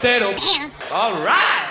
entero. All right.